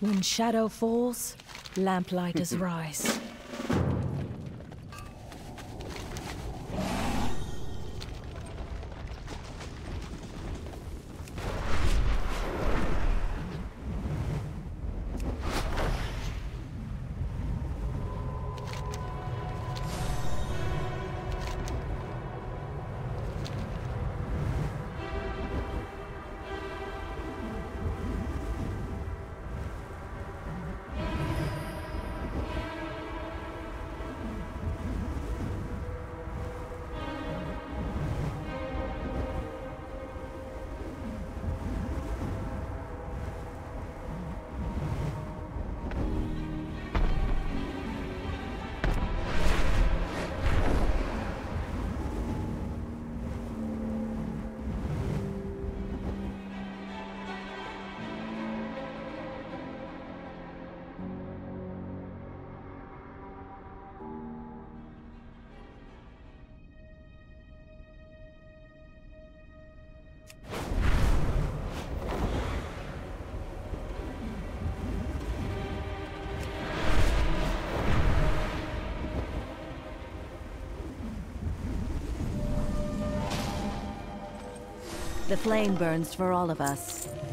When shadow falls, lamplighters rise. The flame burns for all of us.